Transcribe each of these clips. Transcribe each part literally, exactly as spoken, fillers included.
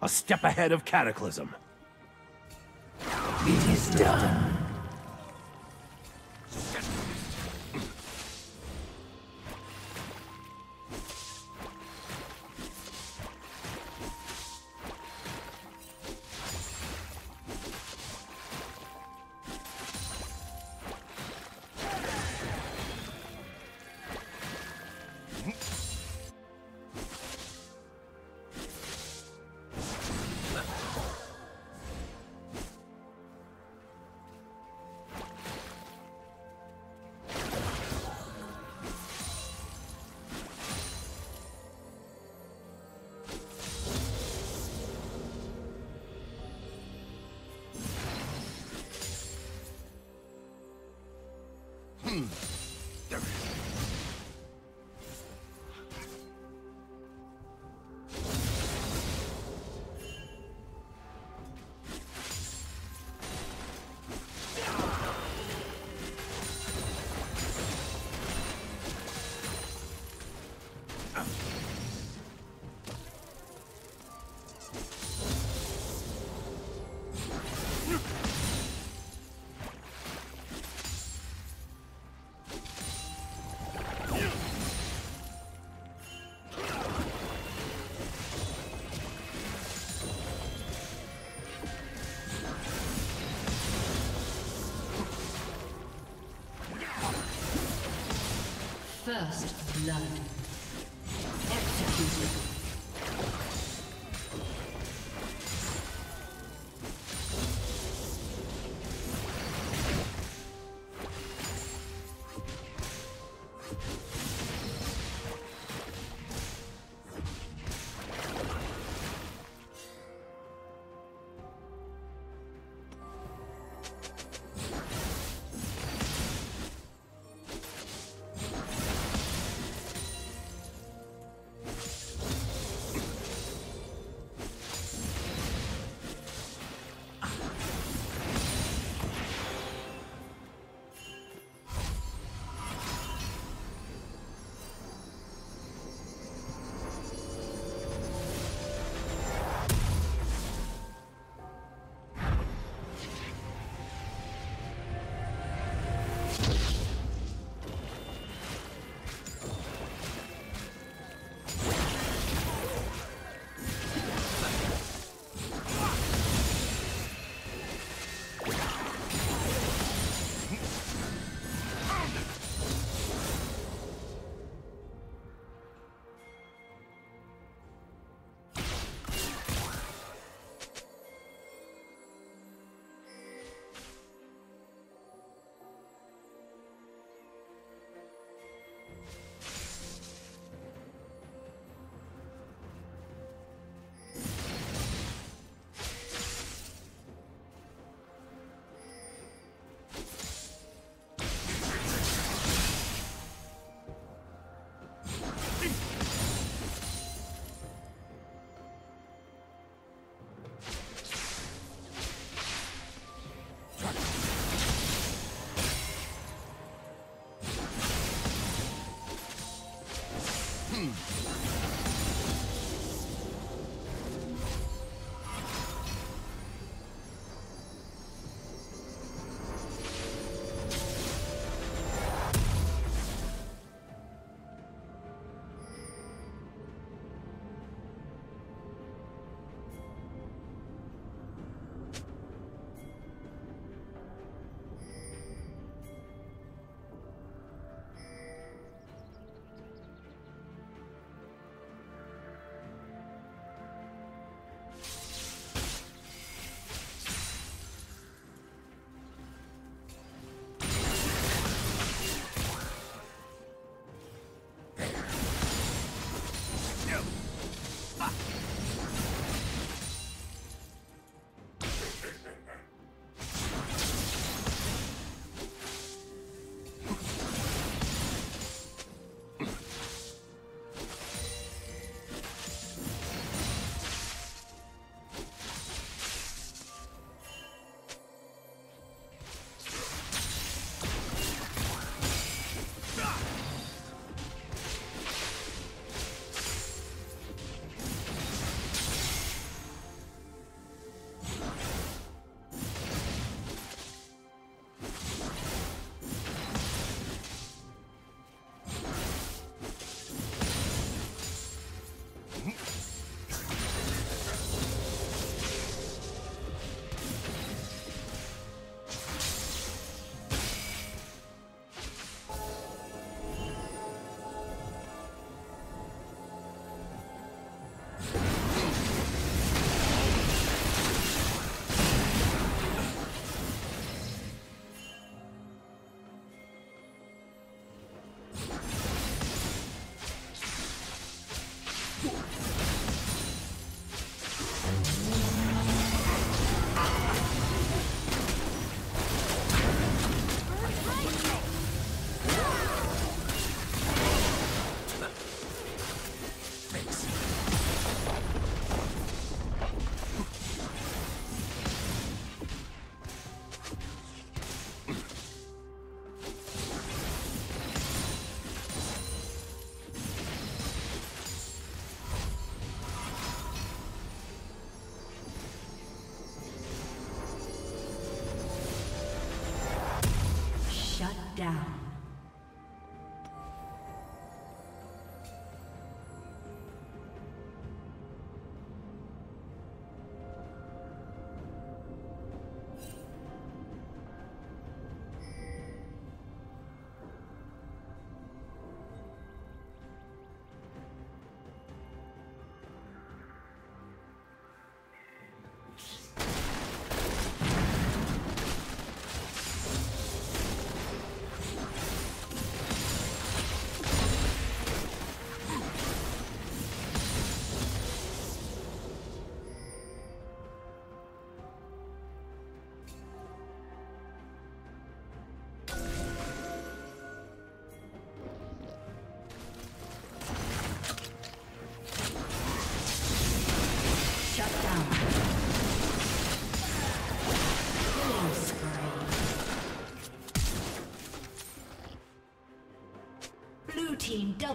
A step ahead of Cataclysm. It is done. First blood. Executed.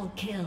Double kill.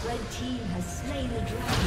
The team has slain the dragon.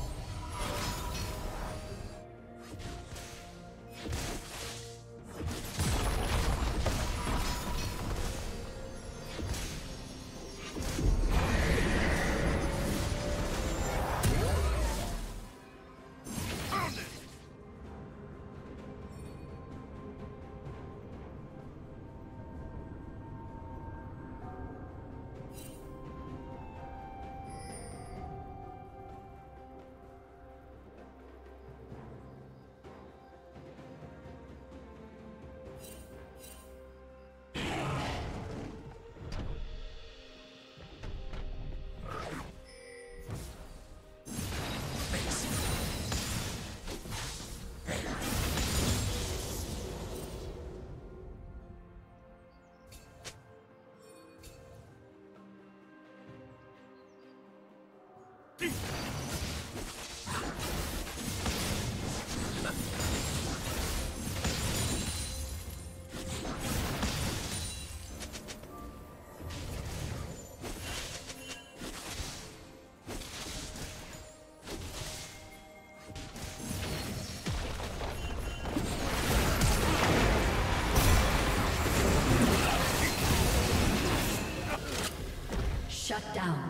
Shut down.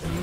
Blue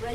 The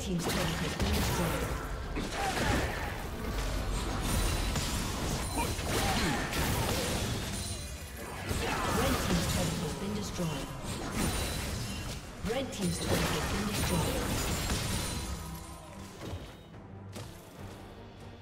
Team's turret has been destroyed. Red team's turret has been destroyed. Red team's turret has been destroyed.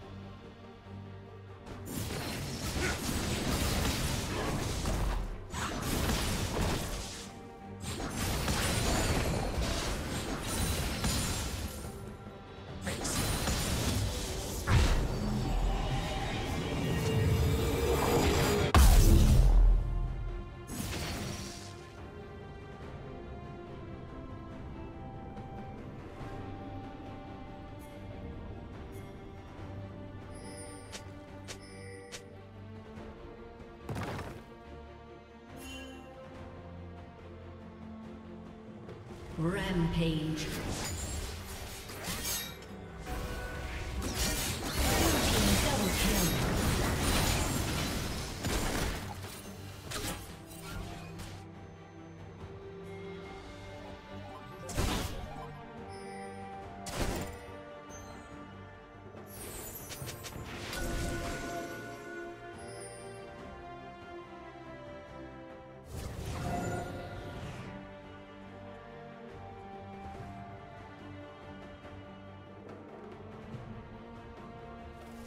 Rampage.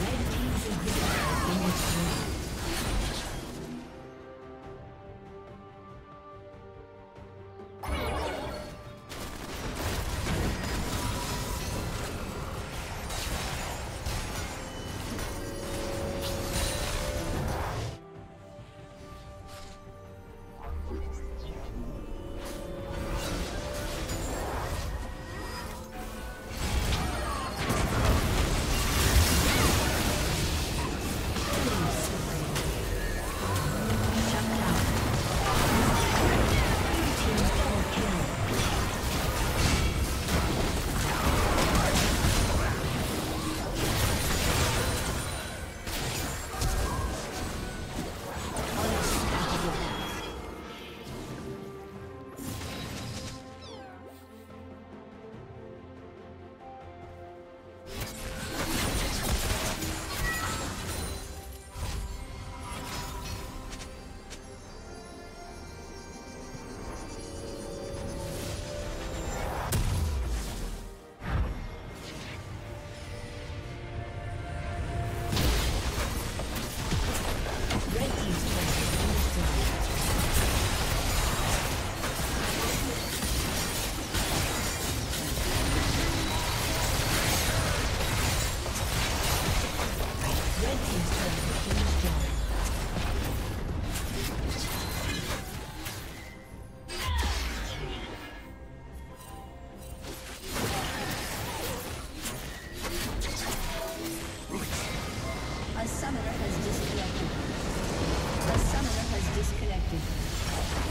Red team's inhibitor has been destroyed. disconnected.